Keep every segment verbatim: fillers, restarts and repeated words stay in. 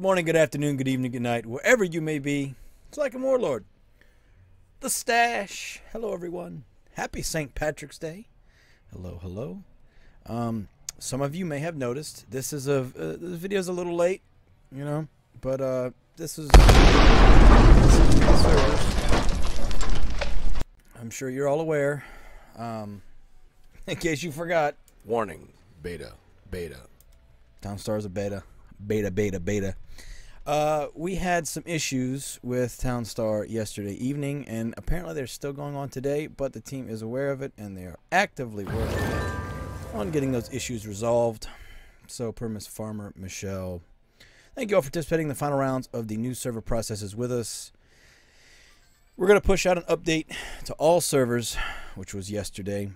Good morning, good afternoon, good evening, good night, wherever you may be. It's like a warlord. The Stash. Hello, everyone. Happy Saint Patrick's Day. Hello, hello. Um, some of you may have noticed this is a uh, this video's a little late, you know, but uh, this is. I'm sure you're all aware. Um, in case you forgot. Warning: beta, beta. Town Star is a beta. Beta, beta, beta. Uh, we had some issues with Town Star yesterday evening, and apparently they're still going on today, but the team is aware of it, and they are actively working on getting those issues resolved. So, per Miss Farmer Michelle, thank you all for participating in the final rounds of the new server processes with us. We're going to push out an update to all servers, which was yesterday.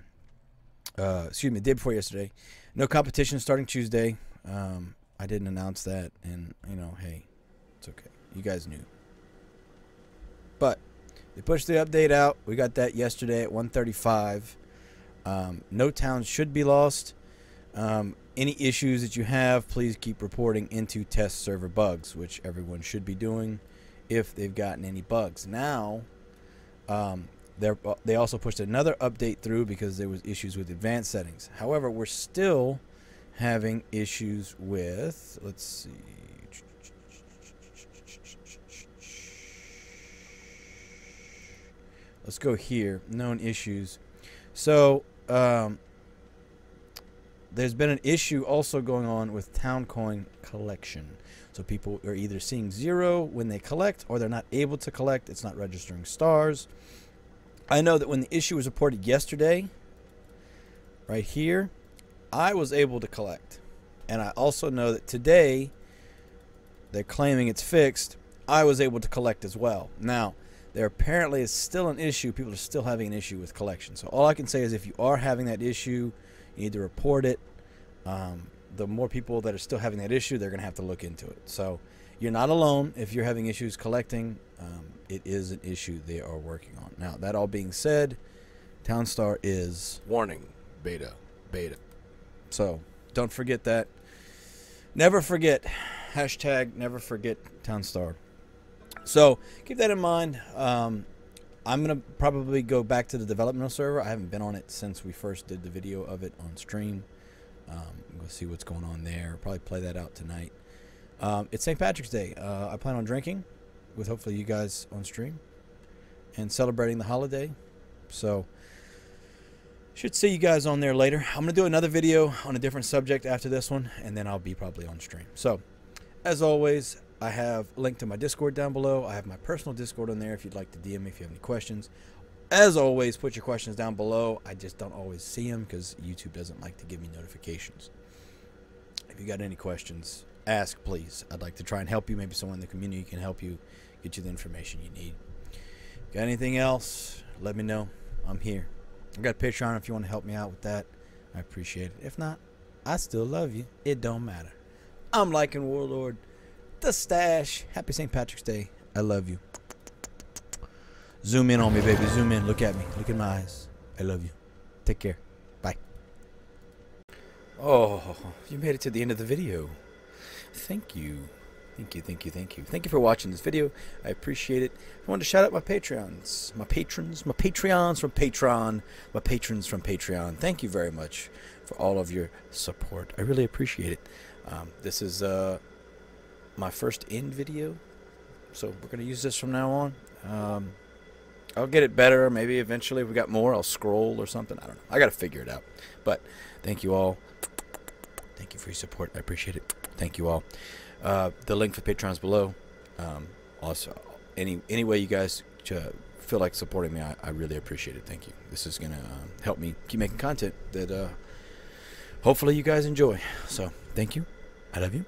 Uh, excuse me, the day before yesterday. No competition starting Tuesday. Um... I didn't announce that, and, you know, hey, it's okay. You guys knew. But they pushed the update out. We got that yesterday at one thirty-five. Um, no towns should be lost. Um, any issues that you have, please keep reporting into test server bugs, which everyone should be doing if they've gotten any bugs. Now, um, they're, they also pushed another update through because there was issues with advanced settings. However, we're still having issues with, let's see, let's go here, known issues. So um, there's been an issue also going on with TownCoin collection. So people are either seeing zero when they collect, or they're not able to collect. It's not registering stars. I know that when the issue was reported yesterday, right here, I was able to collect, and I also know that today they're claiming it's fixed. I was able to collect as well. Now, there apparently is still an issue. People are still having an issue with collection. So all I can say is, if you are having that issue, you need to report it. Um, the more people that are still having that issue, they're going to have to look into it. So you're not alone if you're having issues collecting. Um, it is an issue they are working on. Now, that all being said, Town Star is... Warning, beta, beta. So don't forget that. Never forget. Hashtag never forget Town Star. So keep that in mind. Um, I'm going to probably go back to the developmental server. I haven't been on it since we first did the video of it on stream. Um, I'm going to see what's going on there. Probably play that out tonight. Um, it's Saint Patrick's Day. Uh, I plan on drinking with hopefully you guys on stream and celebrating the holiday. So... should see you guys on there later. I'm going to do another video on a different subject after this one, and then I'll be probably on stream. So, as always, I have a link to my Discord down below. I have my personal Discord on there if you'd like to D M me if you have any questions. As always, put your questions down below. I just don't always see them because YouTube doesn't like to give me notifications. If you got any questions, ask, please. I'd like to try and help you. Maybe someone in the community can help you, get you the information you need. Got anything else? Let me know. I'm here. I got a Patreon if you want to help me out with that. I appreciate it. If not, I still love you. It don't matter. I'm liking Warlord, the Stash. Happy Saint Patrick's Day. I love you. Zoom in on me, baby. Zoom in. Look at me. Look in my eyes. I love you. Take care. Bye. Oh, you made it to the end of the video. Thank you. Thank you, thank you, thank you. Thank you for watching this video. I appreciate it. I wanted to shout out my Patreons. My patrons, my Patreons from Patreon. My patrons from Patreon. Thank you very much for all of your support. I really appreciate it. Um, this is uh, my first end video, so we're going to use this from now on. Um, I'll get it better. Maybe eventually if we got more, I'll scroll or something. I don't know. I got to figure it out. But thank you all. Thank you for your support. I appreciate it. Thank you all. Uh, the link for Patreon's below. Um, also, any any way you guys feel like supporting me, I, I really appreciate it. Thank you. This is gonna um, help me keep making content that uh, hopefully you guys enjoy. So, thank you. I love you.